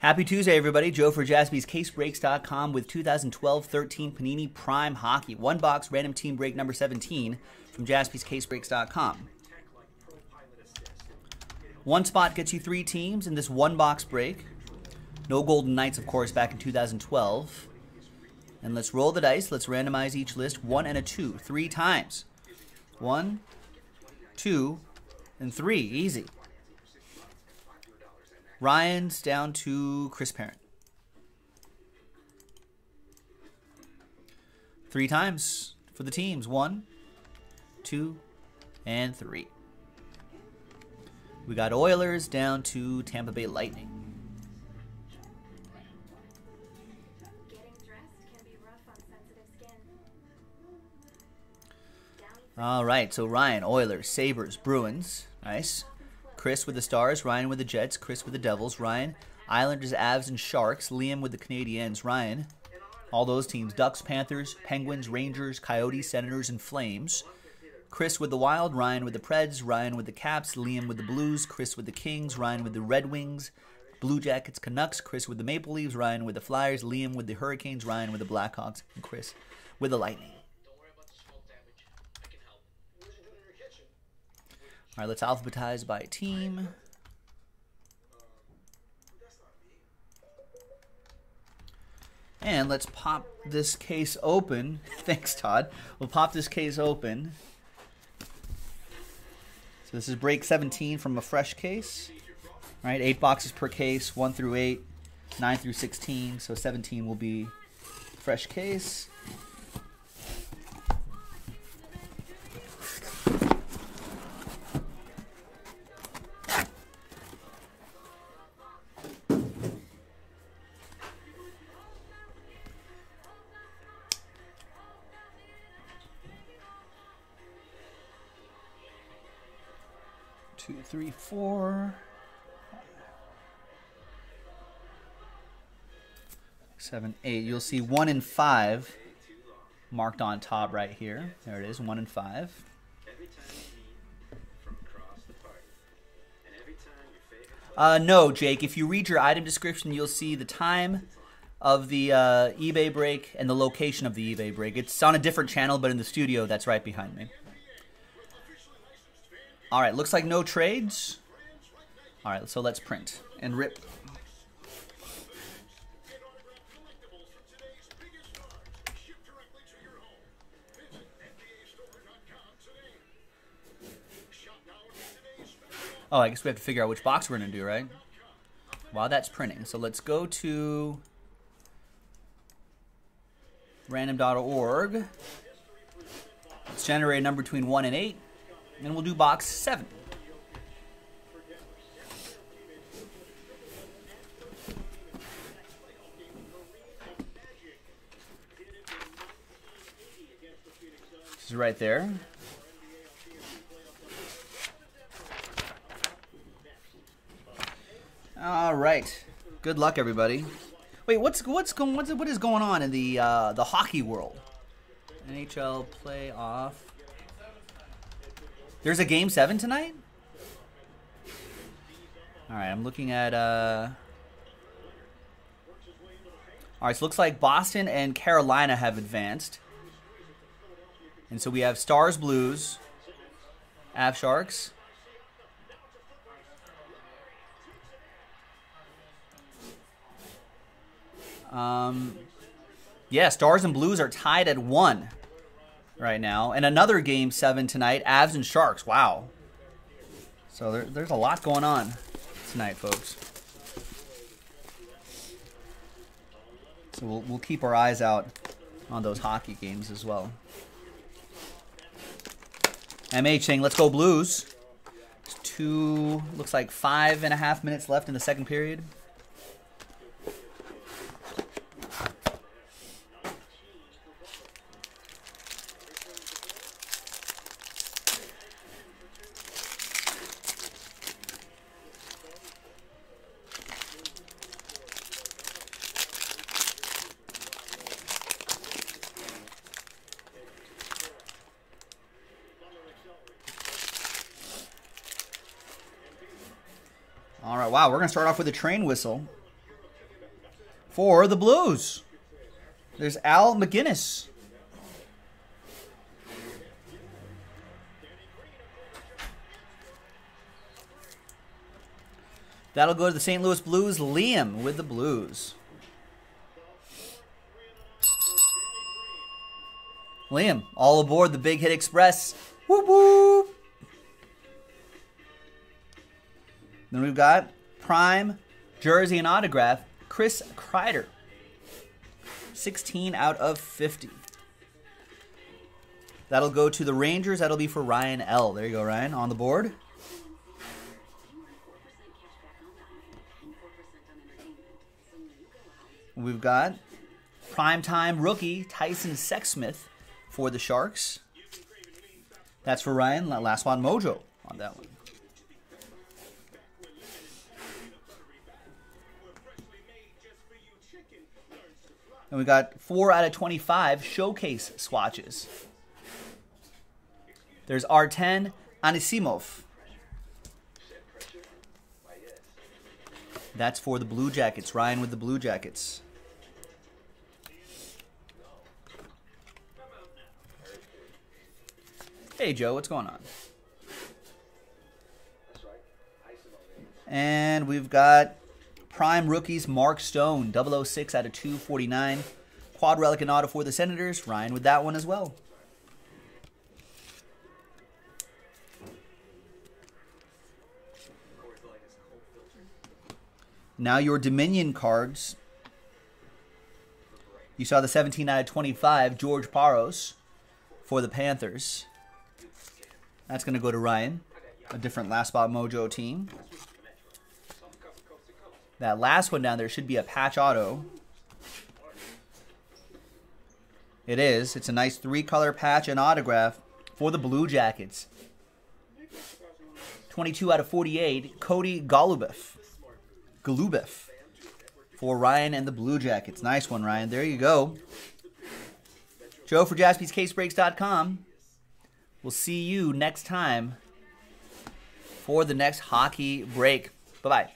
Happy Tuesday, everybody. Joe for JaspysCaseBreaks.com with 2012-13 Panini Prime Hockey. One box, random team break number 17 from JaspysCaseBreaks.com. One spot gets you three teams in this one box break. No Golden Knights, of course, back in 2012. And let's roll the dice. Let's randomize each list. One and a two. Three times. One, two, and three. Easy. Ryan's down to Chris Parent. Three times for the teams. One, two, and three. We got Oilers down to Tampa Bay Lightning. All right, so Ryan, Oilers, Sabres, Bruins. Nice. Chris with the Stars, Ryan with the Jets, Chris with the Devils, Ryan, Islanders, Avs, and Sharks, Liam with the Canadiens, Ryan, all those teams, Ducks, Panthers, Penguins, Rangers, Coyotes, Senators, and Flames, Chris with the Wild, Ryan with the Preds, Ryan with the Caps, Liam with the Blues, Chris with the Kings, Ryan with the Red Wings, Blue Jackets, Canucks, Chris with the Maple Leafs, Ryan with the Flyers, Liam with the Hurricanes, Ryan with the Blackhawks, and Chris with the Lightning. All right, let's alphabetize by team. And let's pop this case open. Thanks, Todd. We'll pop this case open. So this is break 17 from a fresh case. All right, 8 boxes per case, 1 through 8, 9 through 16. So 17 will be fresh case. Two, three, four, 7, 8. You'll see 1 and 5 marked on top right here. There it is, 1 and 5. No, Jake, if you read your item description, you'll see the time of the eBay break and the location of the eBay break. It's on a different channel, but in the studio that's right behind me. All right, looks like no trades. All right, so let's print and rip. Oh, I guess we have to figure out which box we're gonna do, right? While that's printing. So let's go to random.org. Let's generate a number between 1 and 8. And we'll do box 7. This is right there. All right. Good luck, everybody. Wait, what is going on in the hockey world? NHL playoff. There's a Game 7 tonight? All right, I'm looking at... All right, so it looks like Boston and Carolina have advanced. And so we have Stars, Blues, Avs, Sharks. Yeah, Stars and Blues are tied at 1. Right now, and another Game 7 tonight, Avs and Sharks. Wow. So there's a lot going on tonight, folks. So we'll keep our eyes out on those hockey games as well. MH saying, let's go Blues. It's 2, looks like 5.5 minutes left in the second period. All right, wow, we're going to start off with a train whistle. for the Blues. There's Al McGinnis. That'll go to the St. Louis Blues. Liam with the Blues. Liam, all aboard the Big Hit Express. Whoop, whoop. Then we've got Prime, Jersey, and Autograph, Chris Kreider. 16 out of 50. That'll go to the Rangers. That'll be for Ryan L. There you go, Ryan, on the board. We've got primetime rookie Tyson Sexsmith for the Sharks. That's for Ryan. Last one, Mojo on that one. And we got 4 out of 25 showcase swatches. There's R10, Anisimov. That's for the Blue Jackets. Ryan with the Blue Jackets. Hey, Joe, what's going on? And we've got Prime Rookies, Mark Stone, 006 out of 249. Quad Relic and Auto for the Senators. Ryan with that one as well. Now your Dominion cards. You saw the 17 out of 25, George Parros for the Panthers. That's going to go to Ryan, a different Last Spot Mojo team. That last one down there should be a patch auto. It is. It's a nice 3-color patch and autograph for the Blue Jackets. 22 out of 48, Cody Goloubef. Goloubef for Ryan and the Blue Jackets. Nice one, Ryan. There you go. Joe for JaspysCaseBreaks.com. We'll see you next time for the next hockey break. Bye-bye.